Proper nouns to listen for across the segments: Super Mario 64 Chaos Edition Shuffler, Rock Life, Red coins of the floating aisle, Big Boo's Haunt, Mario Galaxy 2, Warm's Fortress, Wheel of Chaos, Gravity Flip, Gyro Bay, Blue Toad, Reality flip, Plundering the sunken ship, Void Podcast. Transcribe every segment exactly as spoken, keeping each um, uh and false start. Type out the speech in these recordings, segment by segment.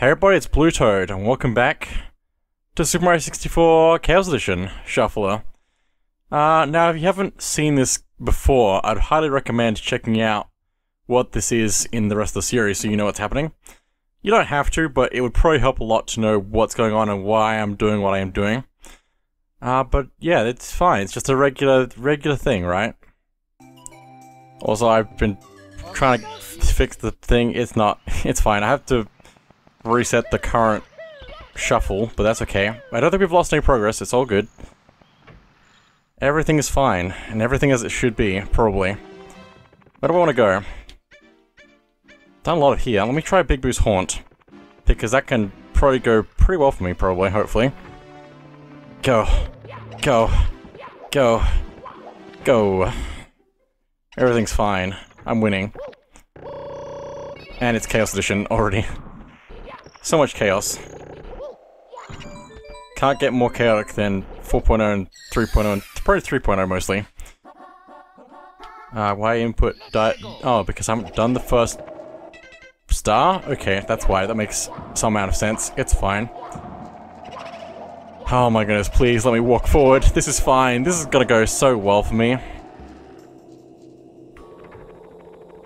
Hey everybody, it's Blue Toad, and welcome back to Super Mario sixty-four Chaos Edition Shuffler. Uh, now, if you haven't seen this before, I'd highly recommend checking out what this is in the rest of the series so you know what's happening. You don't have to, but it would probably help a lot to know what's going on and why I'm doing what I am doing. Uh, but yeah, it's fine. It's just a regular, regular thing, right? Also, I've been trying to fix the thing. It's not. It's fine. I have to reset the current shuffle, but that's okay. I don't think we've lost any progress, it's all good. Everything is fine, and everything as it should be, probably. Where do I want to go? Done a lot of here. Let me try Big Boo's Haunt, because that can probably go pretty well for me, probably, hopefully. Go. Go. Go. Go. Everything's fine. I'm winning. And it's Chaos Edition already. So much chaos. Can't get more chaotic than four point oh and three point oh, and probably three point oh mostly. Uh, why input di- oh, because I haven't done the first star? Okay, that's why. That makes some amount of sense. It's fine. Oh my goodness, please let me walk forward. This is fine. This is gonna go so well for me.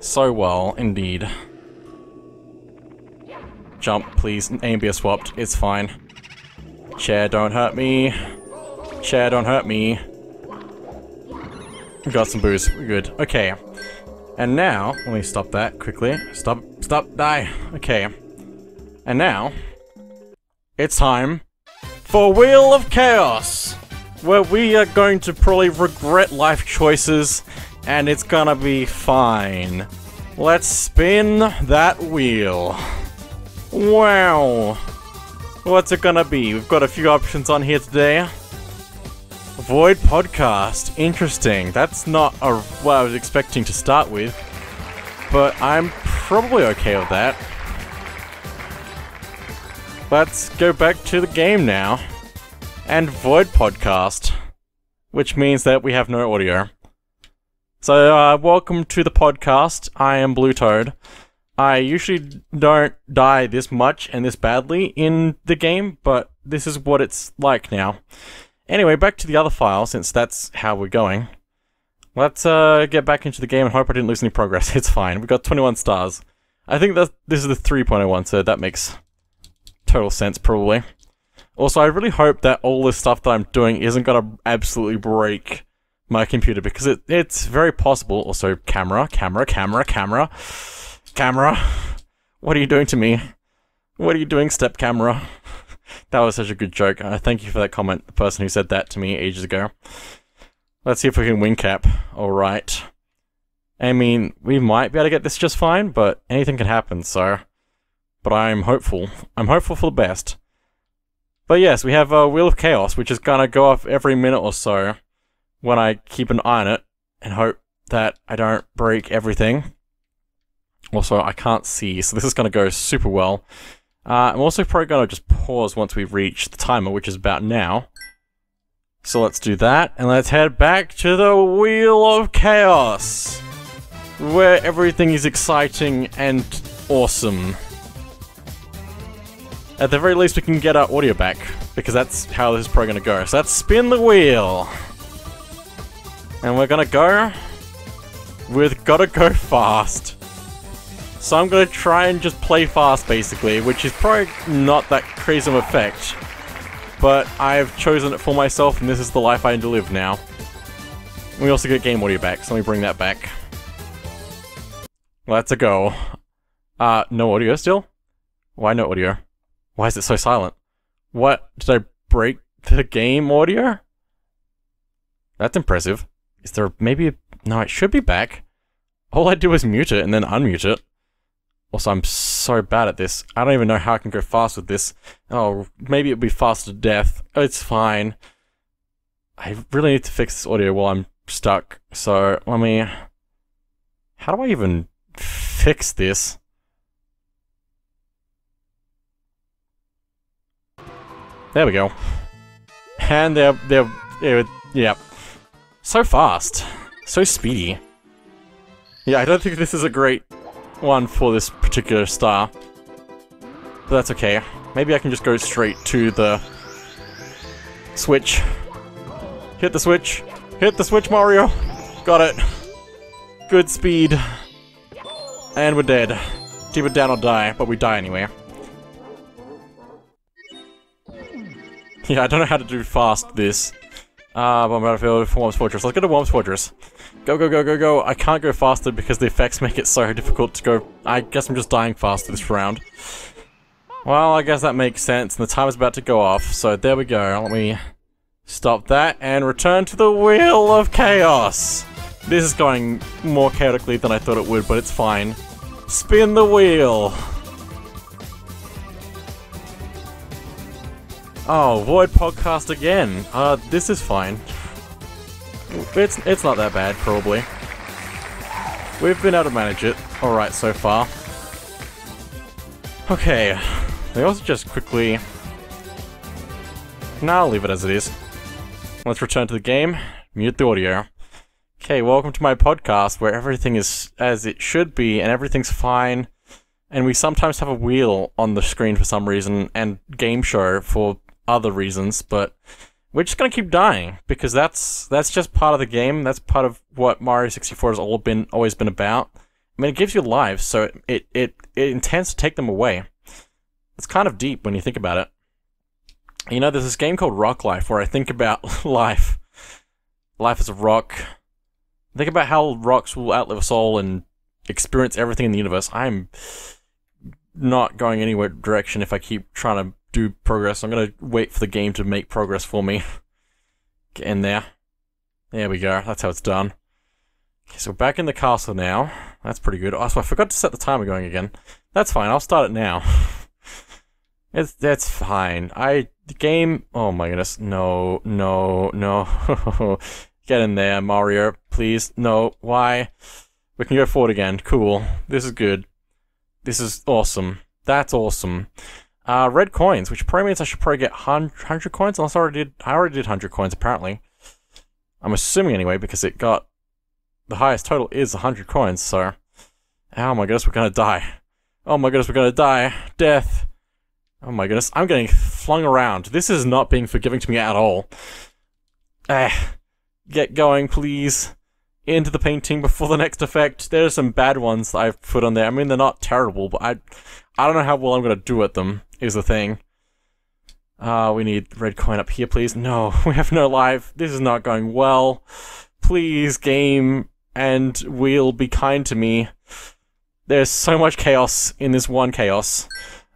So well, indeed. Jump, please. A and B are swapped. It's fine. Chair, don't hurt me. Chair, don't hurt me. We got some booze. We're good. Okay. And now, let me stop that quickly. Stop. Stop. Die. Okay. And now, it's time for Wheel of Chaos, where we are going to probably regret life choices, and it's gonna be fine. Let's spin that wheel. Wow! What's it gonna be? We've got a few options on here today. Void Podcast. Interesting. That's not a, what I was expecting to start with. But I'm probably okay with that. Let's go back to the game now. And Void Podcast. Which means that we have no audio. So, uh, welcome to the podcast. I am Blue Toad. I usually don't die this much and this badly in the game, but this is what it's like now. Anyway, back to the other file, since that's how we're going. Let's uh, get back into the game and hope I didn't lose any progress. It's fine. We've got twenty-one stars. I think that this is the three point oh one, so that makes total sense, probably. Also, I really hope that all this stuff that I'm doing isn't gonna absolutely break my computer, because it, it's very possible. Also, camera, camera, camera, camera. Camera, what are you doing to me? What are you doing, step camera? That was such a good joke. Uh, thank you for that comment, the person who said that to me ages ago. Let's see if we can win cap. Alright. I mean, we might be able to get this just fine, but anything can happen, so... But I'm hopeful. I'm hopeful for the best. But yes, we have a Wheel of Chaos, which is gonna go off every minute or so when I keep an eye on it, and hope that I don't break everything. Also, I can't see, so this is going to go super well. Uh, I'm also probably going to just pause once we reach the timer, which is about now. So let's do that, and let's head back to the Wheel of Chaos! Where everything is exciting and awesome. At the very least, we can get our audio back, because that's how this is probably going to go. So let's spin the wheel! And we're going to go with Gotta Go Fast. So I'm gonna try and just play fast, basically, which is probably not that crazy of an effect. But I've chosen it for myself, and this is the life I need to live now. We also get game audio back, so let me bring that back. Well, that's a go. Uh, no audio still? Why no audio? Why is it so silent? What? Did I break the game audio? That's impressive. Is there maybe a... No, it should be back. All I do is mute it and then unmute it. Also, I'm so bad at this. I don't even know how I can go fast with this. Oh, maybe it'll be fast to death. It's fine. I really need to fix this audio while I'm stuck. So, let me... How do I even fix this? There we go. And they're... they're... they're yeah. So fast. So speedy. Yeah, I don't think this is a great... one for this particular star. But that's okay. Maybe I can just go straight to the switch. Hit the switch. Hit the switch, Mario. Got it. Good speed. And we're dead. Deep it down or die, but we die anyway. Yeah, I don't know how to do fast this. Ah, uh, Bomb Battlefield, Warm's Fortress. Let's go to Warm's Fortress. Go, go, go, go, go. I can't go faster because the effects make it so difficult to go. I guess I'm just dying faster this round. Well, I guess that makes sense, and the timer's about to go off, so there we go. Let me stop that and return to the Wheel of Chaos. This is going more chaotically than I thought it would, but it's fine. Spin the wheel! Oh, Void Podcast again. Uh, this is fine. It's it's not that bad, probably. We've been able to manage it alright so far. Okay. They also just quickly... Nah, I'll leave it as it is. Let's return to the game. Mute the audio. Okay, welcome to my podcast, where everything is as it should be, and everything's fine. And we sometimes have a wheel on the screen for some reason, and game show for... other reasons, but we're just gonna keep dying because that's that's just part of the game. That's part of what Mario sixty-four has all been always been about. I mean, it gives you lives, so it it it, it intends to take them away. It's kind of deep when you think about it. You know, there's this game called Rock Life where I think about life, life as a rock. I think about how rocks will outlive us all and experience everything in the universe. I'm not going anywhere direction if I keep trying to do progress. I'm gonna wait for the game to make progress for me. Get in there. There we go. That's how it's done. Okay, so we're back in the castle now. That's pretty good. Oh, so I forgot to set the timer going again. That's fine. I'll start it now. It's that's fine. I the game. Oh my goodness. No, no, no. Get in there, Mario. Please. No. Why? We can go forward again. Cool. This is good. This is awesome. That's awesome. Uh, red coins, which probably means I should probably get one hundred coins, unless I already did, I already did one hundred coins, apparently. I'm assuming anyway, because it got... The highest total is one hundred coins, so... Oh my goodness, we're gonna die. Oh my goodness, we're gonna die. Death. Oh my goodness, I'm getting flung around. This is not being forgiving to me at all. Eh. Get going, please. Into the painting before the next effect. There are some bad ones that I've put on there. I mean, they're not terrible, but I... I don't know how well I'm gonna do at them, is the thing. Uh, we need red coin up here, please. No, we have no life. This is not going well. Please, game, and wheel, be kind to me. There's so much chaos in this one chaos.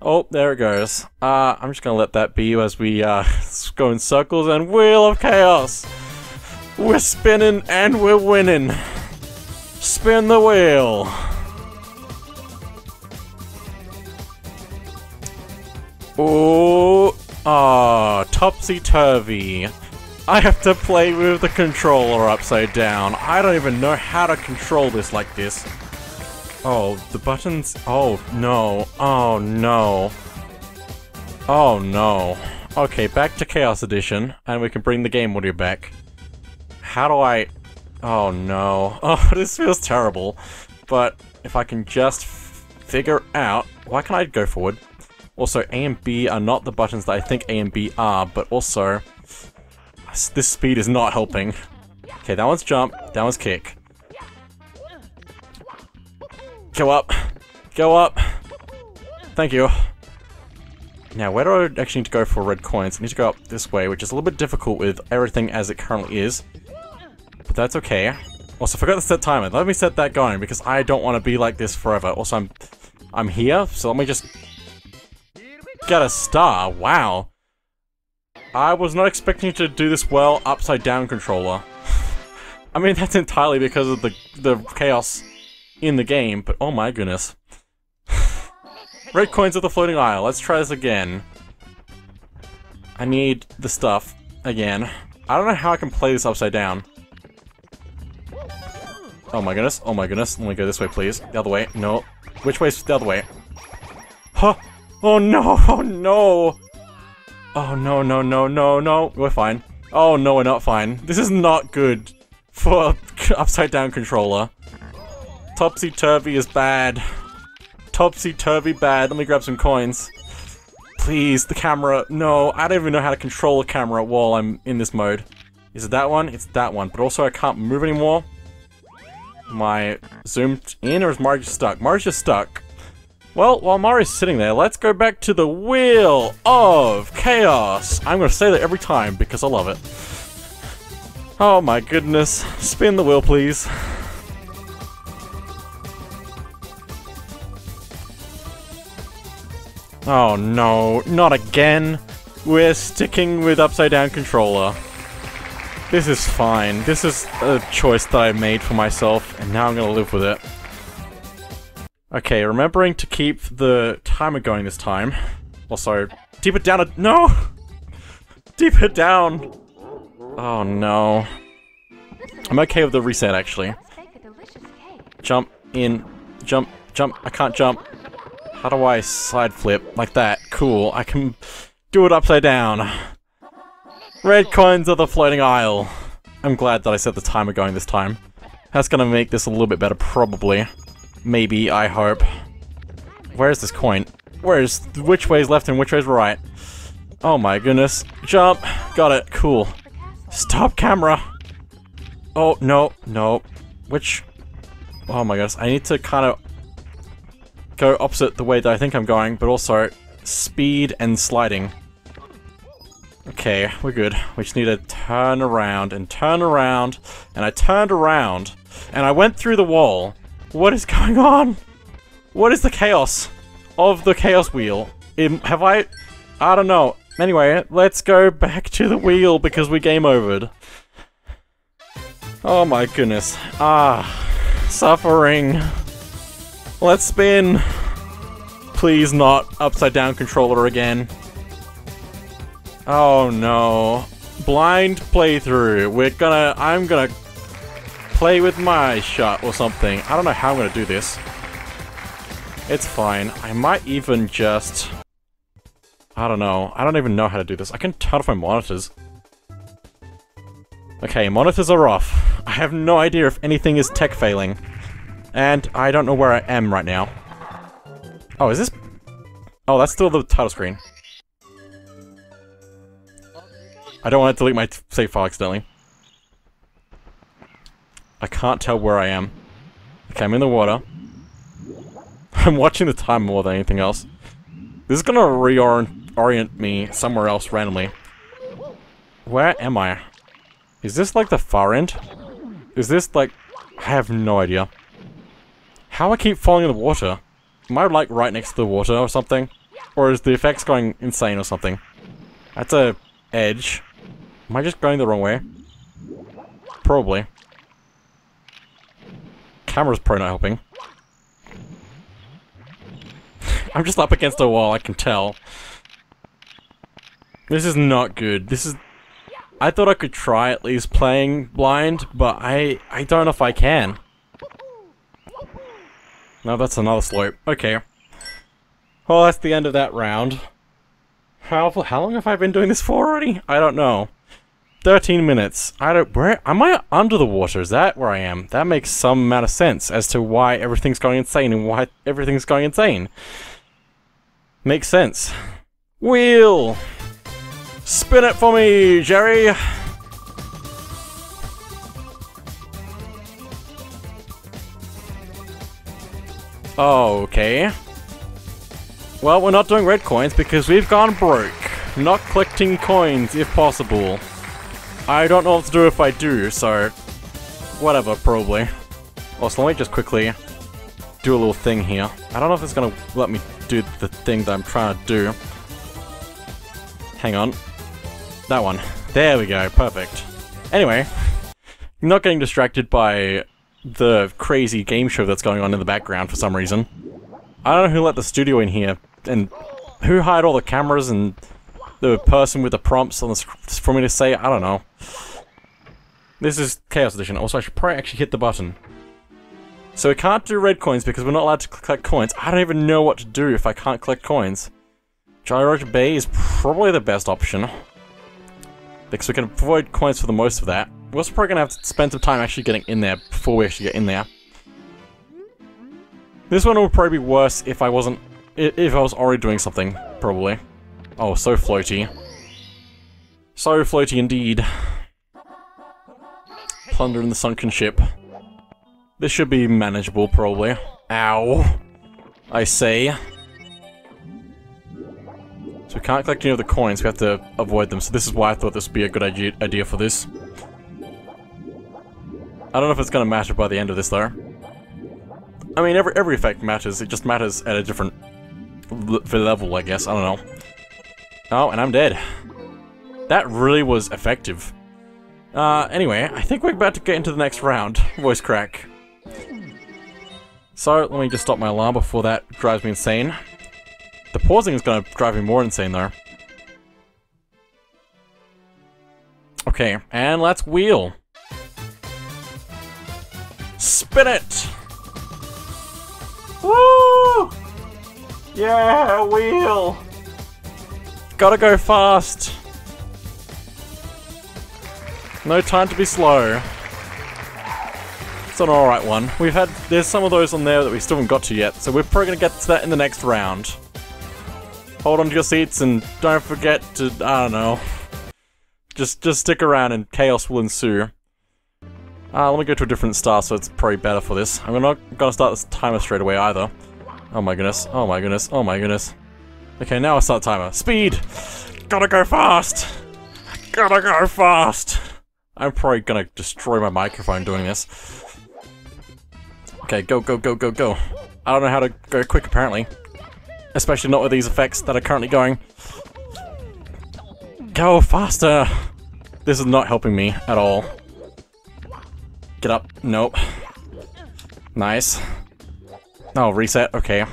Oh, there it goes. Uh, I'm just gonna let that be as we, uh, go in circles and Wheel of Chaos! We're spinning and we're winning! Spin the wheel! Oh, ah, oh, topsy-turvy. I have to play with the controller upside down. I don't even know how to control this like this. Oh, the buttons. Oh, no. Oh, no. Oh, no. Okay, back to Chaos Edition, and we can bring the game audio back. How do I... Oh, no. Oh, this feels terrible. But if I can just figure out... Why can't I go forward? Also, A and B are not the buttons that I think A and B are, but also, this speed is not helping. Okay, that one's jump, that one's kick. Go up, go up. Thank you. Now, where do I actually need to go for red coins? I need to go up this way, which is a little bit difficult with everything as it currently is. But that's okay. Also, I forgot to set timer. Let me set that going, because I don't want to be like this forever. Also, I'm, I'm here, so let me just... Got a star, wow. I was not expecting to do this well upside down controller. I mean, that's entirely because of the, the chaos in the game, but oh my goodness. Red coins of the floating aisle, let's try this again. I need the stuff again. I don't know how I can play this upside down. Oh my goodness, oh my goodness, let me go this way please. The other way, no. Which way's the other way? Huh. Oh no, oh no! Oh no, no, no, no, no, we're fine. Oh no, we're not fine. This is not good for an upside-down controller. Topsy-turvy is bad. Topsy-turvy bad. Let me grab some coins. please, the camera. No, I don't even know how to control the camera while I'm in this mode. Is it that one? It's that one. But also I can't move anymore. Am I zoomed in or is Mario just stuck? Mario's just stuck. Well, while Mario's sitting there, let's go back to the Wheel of Chaos. I'm going to say that every time because I love it. Oh my goodness. Spin the wheel, please. Oh no, not again. We're sticking with upside down controller. This is fine. This is a choice that I made for myself, and now I'm gonna live with it. Okay, remembering to keep the timer going this time. Also, deep it down a- No! Deep it down! Oh no. I'm okay with the reset, actually. Jump in. Jump. Jump. I can't jump. How do I side flip? Like that. Cool. I can do it upside down. Red coins of the floating aisle. I'm glad that I set the timer going this time. That's gonna make this a little bit better, probably. Maybe, I hope. Where is this coin? Where is- which way is left and which way is right? Oh my goodness. Jump! Got it. Cool. Stop camera! Oh, no, no. Which- oh my goodness. I need to kind of go opposite the way that I think I'm going, but also speed and sliding. Okay, we're good. We just need to turn around and turn around, and I turned around, and I went through the wall. What is going on? What is the chaos of the chaos wheel? Im- have I... I don't know. Anyway, let's go back to the wheel because we game overed. Oh my goodness. Ah, suffering. Let's spin. Please not upside down controller again. Oh no. Blind playthrough. We're gonna... I'm gonna play with my shot or something. I don't know how I'm gonna do this. It's fine. I might even just... I don't know. I don't even know how to do this. I can turn off my monitors. Okay, monitors are off. I have no idea if anything is tech failing. And I don't know where I am right now. Oh, is this... oh, that's still the title screen. I don't want to delete my save file accidentally. I can't tell where I am. Okay, I'm in the water. I'm watching the time more than anything else. This is gonna reorient me somewhere else randomly. Where am I? Is this like the far end? Is this like... I have no idea. How I keep falling in the water? Am I like right next to the water or something? Or is the effects going insane or something? That's a... edge. Am I just going the wrong way? Probably. Camera's probably not helping. I'm just up against a wall, I can tell. This is not good. This is... I thought I could try at least playing blind, but I... I don't know if I can. No, that's another slope. Okay. Well, that's the end of that round. How, how long have I been doing this for already? I don't know. thirteen minutes. I don't... where... am I under the water? Is that where I am? That makes some amount of sense as to why everything's going insane and why everything's going insane. Makes sense. Wheel! Spin it for me, Jerry! Oh, okay. Well, we're not doing red coins because we've gone broke. Not collecting coins, if possible. I don't know what to do if I do, so... whatever, probably. Also, let me just quickly do a little thing here. I don't know if it's gonna let me do the thing that I'm trying to do. Hang on. That one. There we go, perfect. Anyway, I'm not getting distracted by the crazy game show that's going on in the background for some reason. I don't know who let the studio in here, and who hired all the cameras and the person with the prompts on the scripts for me to say, I don't know. This is Chaos Edition. Also, I should probably actually hit the button. So we can't do red coins because we're not allowed to collect coins. I don't even know what to do if I can't collect coins. Gyro Bay is probably the best option. Because we can avoid coins for the most of that. We're also probably going to have to spend some time actually getting in there before we actually get in there. This one would probably be worse if I wasn't... if I was already doing something, probably. Oh, so floaty. So floaty indeed. Plundering the sunken ship. This should be manageable, probably. Ow. I say. So we can't collect any of the coins, we have to avoid them, so this is why I thought this would be a good idea, idea for this. I don't know if it's gonna matter by the end of this, though. I mean, every every effect matters, it just matters at a different level, I guess, I don't know. Oh, and I'm dead. That really was effective. Uh, anyway, I think we're about to get into the next round. Voice crack. So, let me just stop my alarm before that drives me insane. The pausing is gonna drive me more insane, though. Okay, and let's wheel. Spin it! Woo! Yeah, wheel! Gotta go fast! No time to be slow. It's an alright one. We've had- there's some of those on there that we still haven't got to yet, so we're probably gonna get to that in the next round. Hold on to your seats and don't forget to, I don't know. Just just stick around and chaos will ensue. Uh, let me go to a different star, so it's probably better for this. I'm not gonna start this timer straight away either. Oh my goodness, oh my goodness, oh my goodness. Okay, now I start timer. Speed! Gotta go fast! Gotta go fast! I'm probably gonna destroy my microphone doing this. Okay, go, go, go, go, go. I don't know how to go quick, apparently. Especially not with these effects that are currently going. Go faster! This is not helping me at all. Get up. Nope. Nice. Oh, reset. Okay.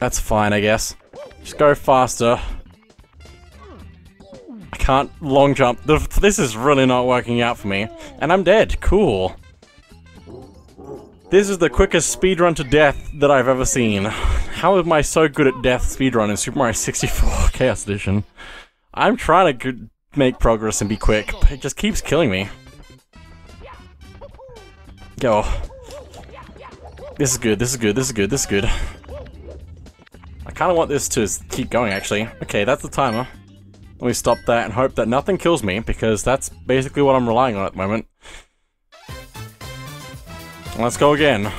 That's fine, I guess. Just go faster. I can't long jump. This is really not working out for me. And I'm dead. Cool. This is the quickest speedrun to death that I've ever seen. How am I so good at death speedrun in Super Mario sixty-four Chaos Edition? I'm trying to make progress and be quick, but it just keeps killing me. Yo. This is good, this is good, this is good, this is good. I kind of want this to keep going, actually. Okay, that's the timer. Let me stop that and hope that nothing kills me, because that's basically what I'm relying on at the moment. Let's go again.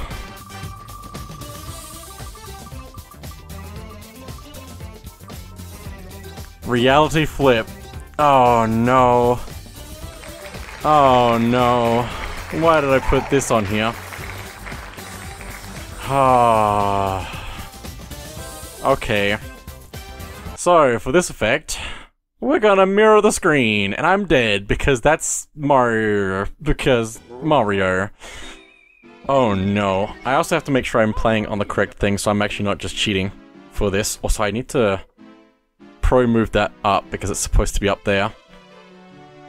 Reality flip. Oh no. Oh no. Why did I put this on here? Ah. Okay. So, for this effect, we're gonna mirror the screen, and I'm dead because that's Mario. Because Mario. Oh no. I also have to make sure I'm playing on the correct thing, so I'm actually not just cheating for this. Also, I need to pro move that up because it's supposed to be up there.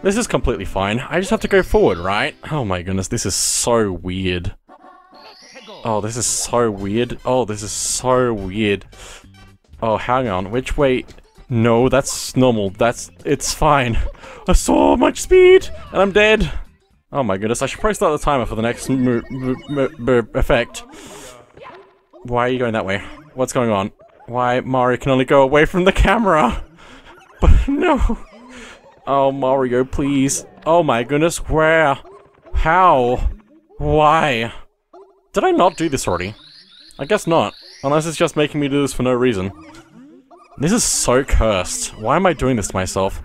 This is completely fine. I just have to go forward, right? Oh my goodness, this is so weird. Oh, this is so weird. Oh, this is so weird. Oh, hang on. Which way? No, that's normal. That's... it's fine. I saw much speed, and I'm dead. Oh my goodness, I should probably start the timer for the next mo mo mo mo effect. Why are you going that way? What's going on? Why Mario can only go away from the camera? But no. Oh, Mario, please. Oh my goodness, where? How? Why? Did I not do this already? I guess not. Unless it's just making me do this for no reason. This is so cursed. Why am I doing this to myself?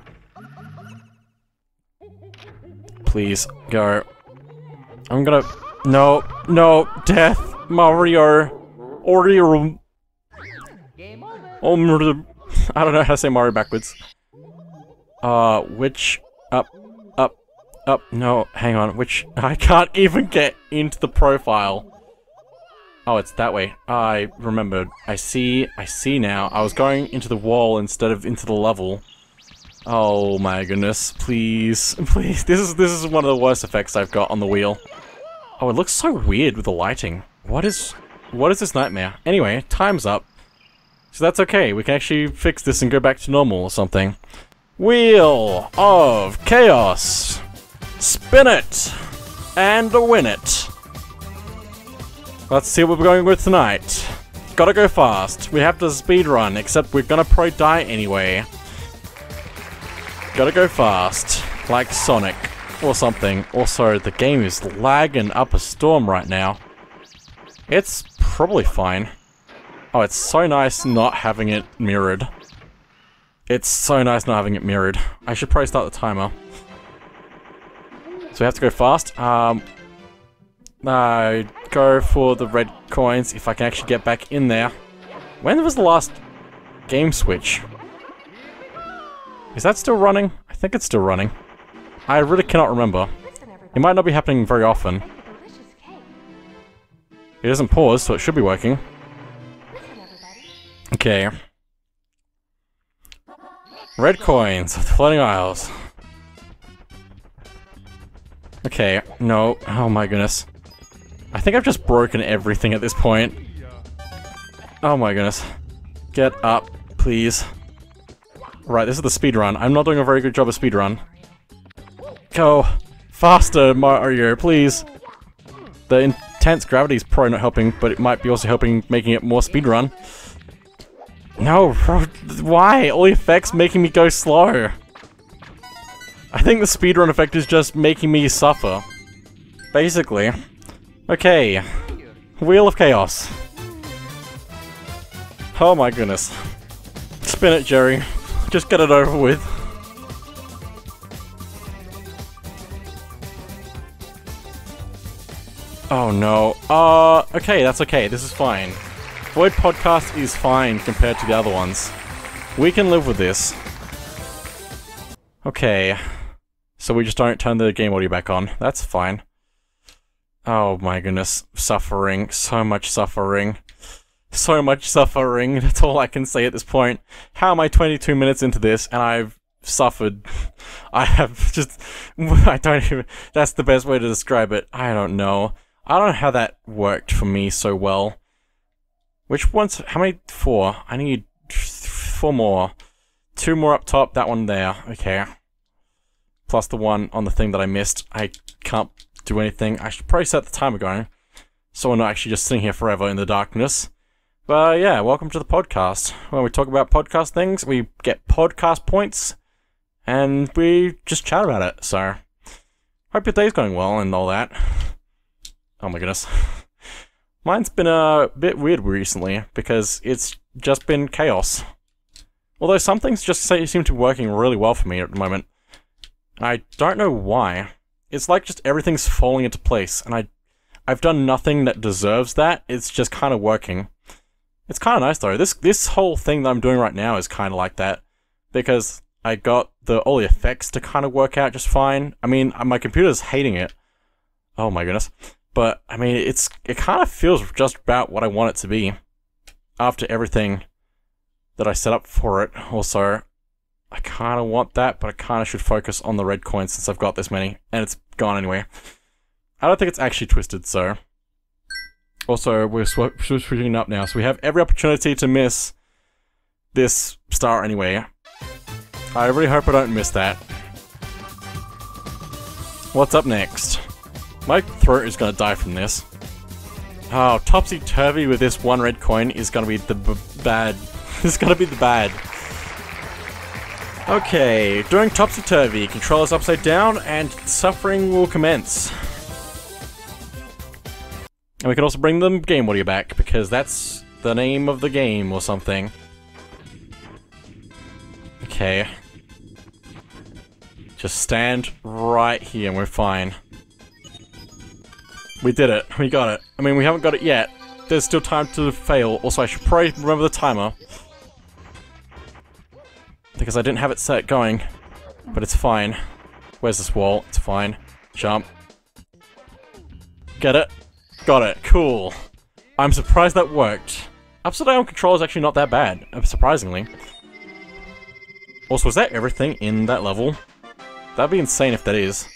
Please, go. I'm gonna... no, no, death, Mario, Oreo. Um, I don't know how to say Mario backwards. Uh, which, up, up, up, no, hang on, which, I can't even get into the profile. Oh, it's that way. I remembered. I see, I see now. I was going into the wall instead of into the level. Oh my goodness, please, please, this is this is one of the worst effects I've got on the wheel. Oh, it looks so weird with the lighting. What is, what is this nightmare? Anyway, time's up. So that's okay, we can actually fix this and go back to normal or something. Wheel of Chaos! Spin it! And win it! Let's see what we're going with tonight. Gotta go fast. We have to speedrun, except we're gonna probably die anyway. Gotta go fast. Like Sonic. Or something. Also, the game is lagging up a storm right now. It's probably fine. Oh, it's so nice not having it mirrored. It's so nice not having it mirrored. I should probably start the timer. So we have to go fast. Um, no, go for the red coins if I can actually get back in there. When was the last game switch? Is that still running? I think it's still running. I really cannot remember. It might not be happening very often. It doesn't pause, so it should be working. Okay. Red coins of the floating aisles. Okay, no. Oh my goodness. I think I've just broken everything at this point. Oh my goodness. Get up, please. Right, this is the speedrun. I'm not doing a very good job of speedrun. Go faster, Mario, please. The intense gravity is probably not helping, but it might be also helping making it more speedrun. No, why? All the effects making me go slow. I think the speedrun effect is just making me suffer. Basically. Okay. Wheel of Chaos. Oh my goodness. Spin it, Jerry. Just get it over with. Oh no. Uh, okay, that's okay. This is fine. Void Podcast is fine compared to the other ones. We can live with this. Okay. So we just don't turn the game audio back on. That's fine. Oh my goodness. Suffering. So much suffering. So much suffering. That's all I can say at this point. How am I twenty-two minutes into this and I've suffered? I have just... I don't even... That's the best way to describe it. I don't know. I don't know how that worked for me so well. Which ones... How many? Four. I need four more. Two more up top. That one there. Okay. Plus the one on the thing that I missed. I can't do anything. I should probably set the timer going, so we're not actually just sitting here forever in the darkness. But yeah, welcome to the podcast. When we talk about podcast things, we get podcast points, and we just chat about it. So, hope your day's going well and all that. Oh my goodness. Mine's been a bit weird recently, because it's just been chaos. Although some things just seem to be working really well for me at the moment. I don't know why. It's like just everything's falling into place, and I, I've done nothing that deserves that. It's just kind of working. It's kind of nice though. This this whole thing that I'm doing right now is kind of like that, because I got the all the effects to kind of work out just fine. I mean, my computer's hating it. Oh my goodness. But I mean, it's it kind of feels just about what I want it to be, after everything that I set up for it. Also, I kind of want that, but I kind of should focus on the red coins since I've got this many, and it's gone anyway. I don't think it's actually twisted, so... Also, we're switching up now, so we have every opportunity to miss this star anyway. I really hope I don't miss that. What's up next? My throat is gonna die from this. Oh, topsy-turvy with this one red coin is gonna be the b bad. It's gonna be the bad. Okay, doing topsy-turvy, controllers upside down, and suffering will commence. And we can also bring the game audio back, because that's the name of the game or something. Okay. Just stand right here and we're fine. We did it. We got it. I mean, we haven't got it yet. There's still time to fail. Also, I should probably remember the timer, because I didn't have it set going, but it's fine. Where's this wall? It's fine. Jump. Get it. Got it. Cool. I'm surprised that worked. Upside down control is actually not that bad, surprisingly. Also, is that everything in that level? That'd be insane if that is.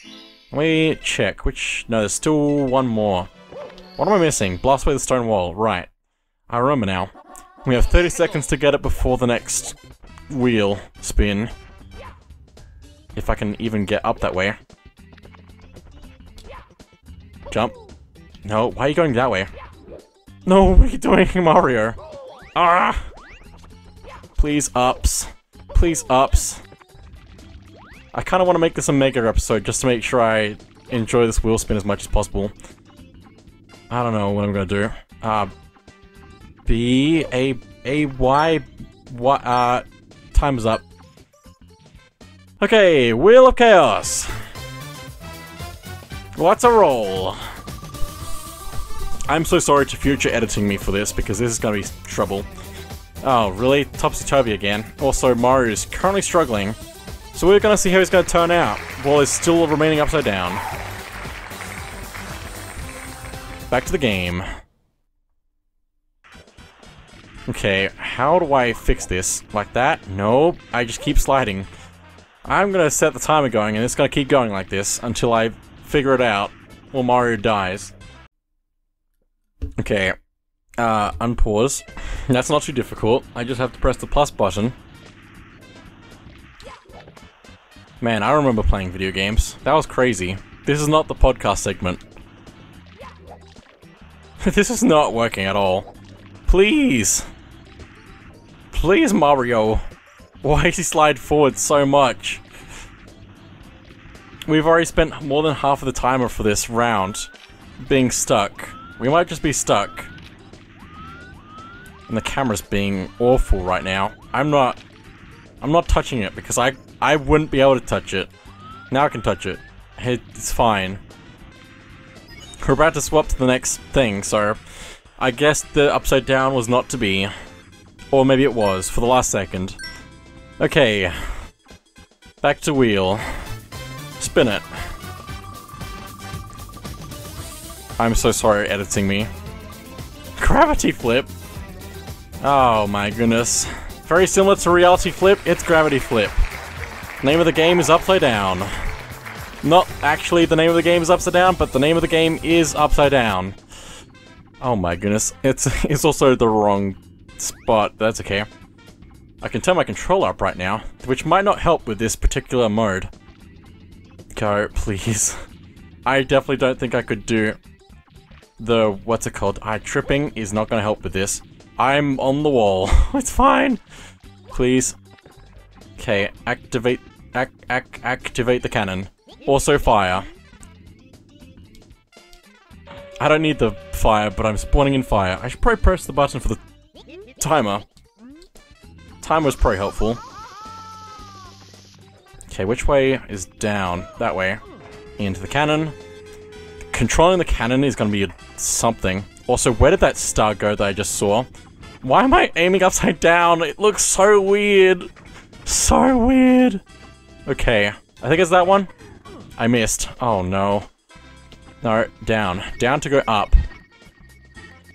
Let me check, which... No, there's still one more. What am I missing? Blast away the stone wall. Right. I remember now. We have thirty seconds to get it before the next... wheel spin. If I can even get up that way. Jump. No, why are you going that way? No, what are you doing, Mario? Ah! Please ups. Please ups. I kind of want to make this a mega episode just to make sure I enjoy this wheel spin as much as possible. I don't know what I'm gonna do. Uh, B A A Y Y. Uh, time is up. Okay, Wheel of Chaos. What's a roll? I'm so sorry to future editing me for this because this is gonna be trouble. Oh, really? Topsy-turvy again. Also, Mario is currently struggling. So we're gonna see how he's gonna turn out while he's still remaining upside down. Back to the game. Okay, how do I fix this? Like that? No, I just keep sliding. I'm gonna set the timer going and it's gonna keep going like this until I figure it out or Mario dies. Okay, uh, unpause. That's not too difficult. I just have to press the plus button. Man, I remember playing video games. That was crazy. This is not the podcast segment. This is not working at all. Please! Please, Mario! Why does he slide forward so much? We've already spent more than half of the timer for this round being stuck. We might just be stuck. And the camera's being awful right now. I'm not... I'm not touching it because I... I wouldn't be able to touch it. Now I can touch it. It's fine. We're about to swap to the next thing, so... I guess the upside down was not to be. Or maybe it was, for the last second. Okay. Back to wheel. Spin it. I'm so sorry editing me. Gravity flip? Oh my goodness. Very similar to Reality Flip, it's Gravity Flip. Name of the game is Upside Down. Not actually the name of the game is Upside Down, but the name of the game is Upside Down. Oh my goodness. It's it's also the wrong spot. That's okay. I can turn my controller up right now, which might not help with this particular mode. Go, please. I definitely don't think I could do the... what's it called? Eye tripping is not going to help with this. I'm on the wall. It's fine. Please. Okay, activate... Ac ac activate the cannon. Also fire. I don't need the fire, but I'm spawning in fire. I should probably press the button for the timer. Timer was probably helpful. Okay, which way is down? That way. Into the cannon. Controlling the cannon is going to be a something. Also, where did that star go that I just saw? Why am I aiming upside down? It looks so weird. So weird. Okay, I think it's that one. I missed. Oh no. No, down. Down to go up.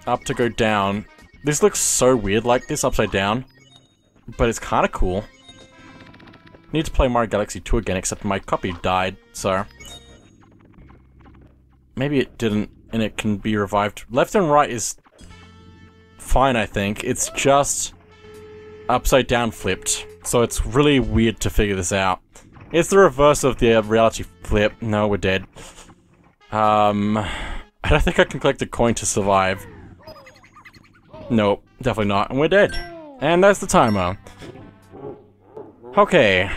Up to go down. This looks so weird like this, upside down. But it's kind of cool. Need to play Mario Galaxy two again, except my copy died, so... Maybe it didn't, and it can be revived. Left and right is... fine, I think. It's just... upside down flipped. So it's really weird to figure this out. It's the reverse of the Reality Flip. No, we're dead. Um... I don't think I can collect a coin to survive. Nope, definitely not. And we're dead. And that's the timer. Okay.